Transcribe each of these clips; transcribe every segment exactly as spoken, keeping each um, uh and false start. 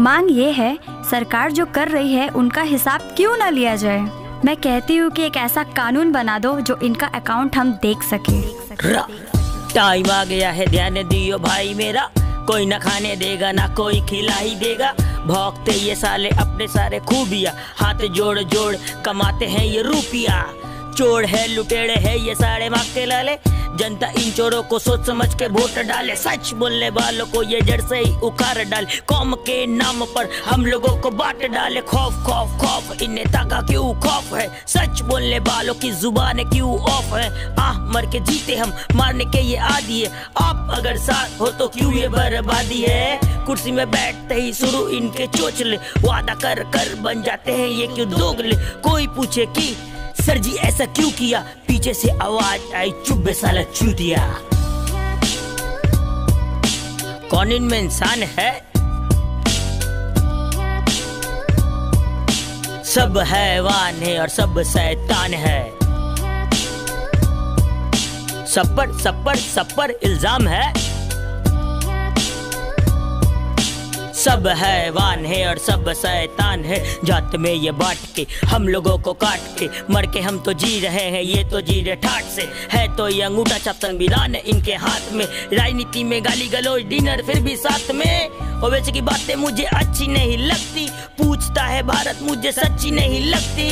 मांग ये है सरकार जो कर रही है उनका हिसाब क्यों ना लिया जाए। मैं कहती हूँ कि एक ऐसा कानून बना दो जो इनका अकाउंट हम देख सके। टाइम आ गया है, ध्यान दियो भाई मेरा। कोई ना खाने देगा ना कोई खिला ही देगा। भौंकते ये साले अपने सारे खूबिया, हाथ जोड़ जोड़ कमाते हैं ये रुपया। चोर है लुटेरे है ये सारे मांगते लाले। जनता इन चोरों को सोच समझ के वोट डाले। सच बोलने वालों को ये जड़ से ही उखाड़ डाले। कौम के नाम पर हम लोगों को बांट डाले। खौफ खौफ खौफ इन नेता का क्यों खौफ है? सच बोलने वालों की जुबान क्यों ऑफ है? आह मर के जीते हम, मारने के ये आदी है। आप अगर साथ हो तो क्यों ये बर्बादी है? कुर्सी में बैठते ही शुरू इनके चोचले। वादा कर कर बन जाते हैं ये क्यों दोगले। कोई पूछे कि सर जी ऐसा क्यों किया? पीछे से आवाज आई, चुप साला चूतिया। कौन इनमें इंसान है? सब हैवान है और सब शैतान है। सब पर सब पर सब पर इल्जाम है। सब हैवान है और सब शैतान है। जात में ये बांट के हम लोगों को काट के, मर के हम तो जी रहे हैं ये तो जी रहे ठाट से। है तो ये अंगूठा छाप संविधान इनके हाथ में। राजनीति में गाली गलौज डिनर फिर भी साथ में। ओवैसी की बातें मुझे अच्छी नहीं लगती। पूछता है भारत मुझे सच्ची नहीं लगती।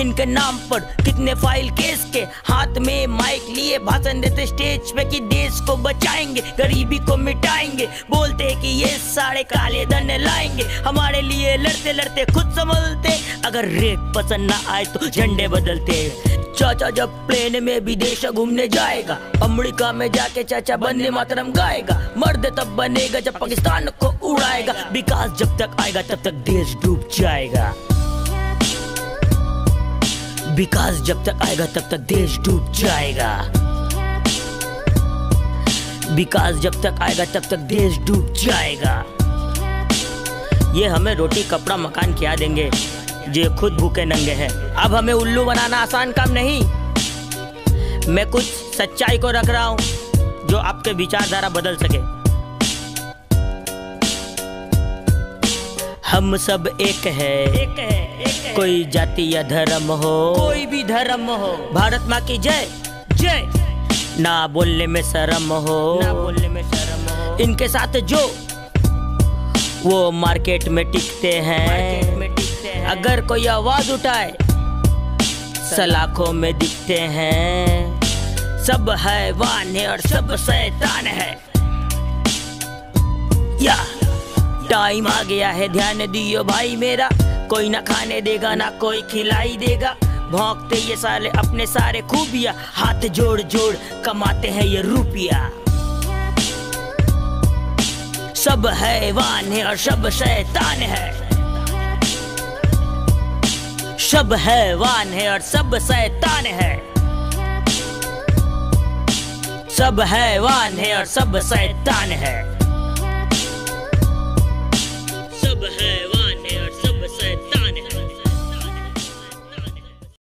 इनके नाम पर कितने फाइल केस के, हाथ में माइक लिए भाषण देते स्टेज पे कि देश को बचाएंगे गरीबी को मिटाएंगे। बोलते हैं कि ये सारे काले धन लाएंगे हमारे लिए, लड़ते लड़ते खुद संभलते। अगर रेप पसंद ना आए तो झंडे बदलते। चाचा जब प्लेन में विदेश घूमने जाएगा, अमेरिका में जाके चाचा वंदे मातरम गाएगा। मर्द तब बनेगा जब पाकिस्तान को उड़ाएगा। विकास जब तक आएगा तब तक देश डूब जाएगा। विकास जब तक आएगा तब तक देश डूब जाएगा। विकास जब तक आएगा तब तक देश डूब जाएगा। ये हमें रोटी कपड़ा मकान क्या देंगे? ये खुद भूखे नंगे हैं। अब हमें उल्लू बनाना आसान काम नहीं। मैं कुछ सच्चाई को रख रहा हूँ जो आपके विचारधारा बदल सके। हम सब एक है, एक है। कोई जाति या धर्म हो, कोई भी धर्म हो। भारत माँ की जय जय। ना बोलने में शर्म हो, ना बोलने में शर्म हो। इनके साथ जो वो मार्केट में टिकते हैं, मार्केट में टिकते हैं। अगर कोई आवाज उठाए सलाखों में दिखते हैं। सब हैवान है और सब शैतान है। या टाइम आ गया है, ध्यान दियो भाई मेरा। कोई ना खाने देगा ना कोई खिलाई देगा। भौंकते ये साले अपने सारे खूबिया, हाथ जोड़ जोड़ कमाते हैं ये रुपया। सब हैवान है और सब शैतान है। सब हैवान है और सब शैतान है। सब हैवान है और सब शैतान है।